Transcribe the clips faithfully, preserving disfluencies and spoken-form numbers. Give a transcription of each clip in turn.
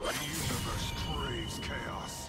The universe craves chaos.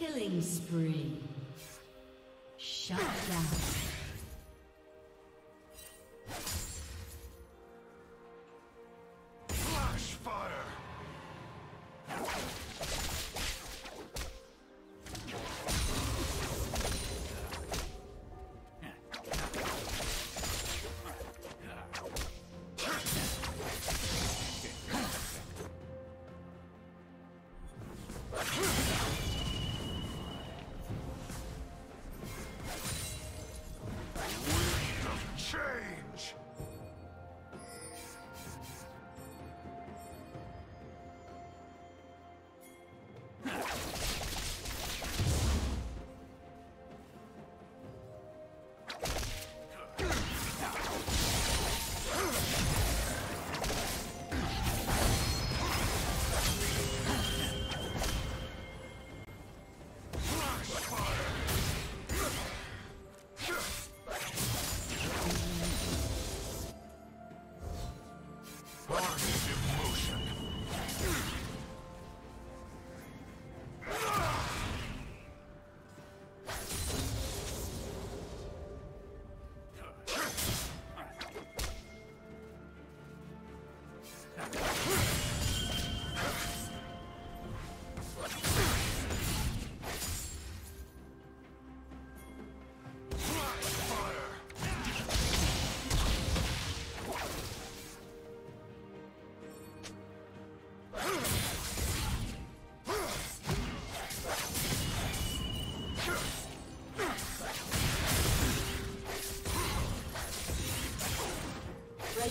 Killing spree. Shut down. The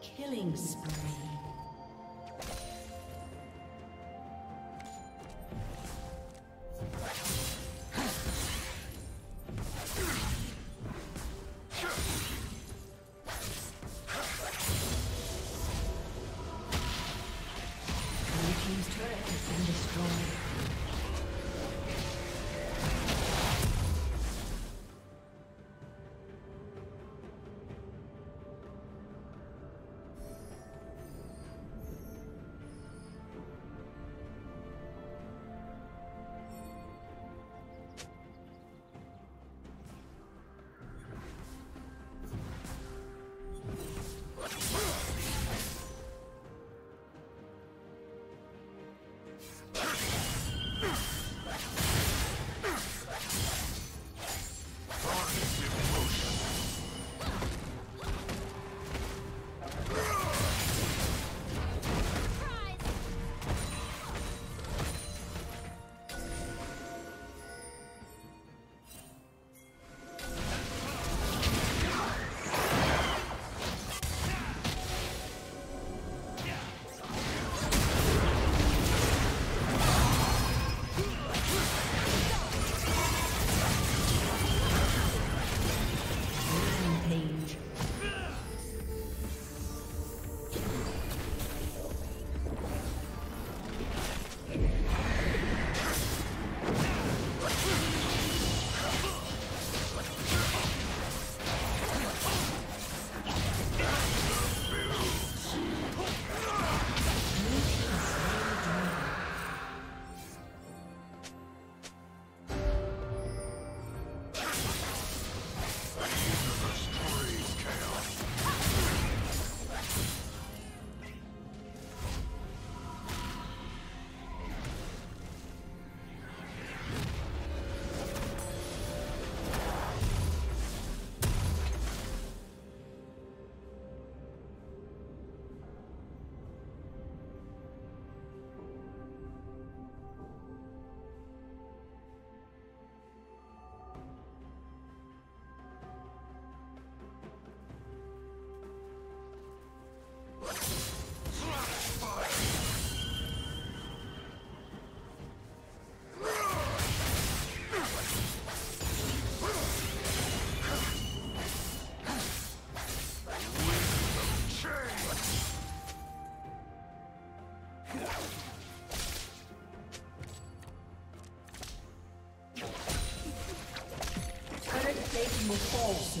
Killing spree. False.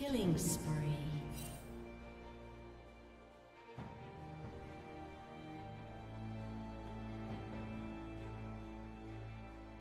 Killing spree.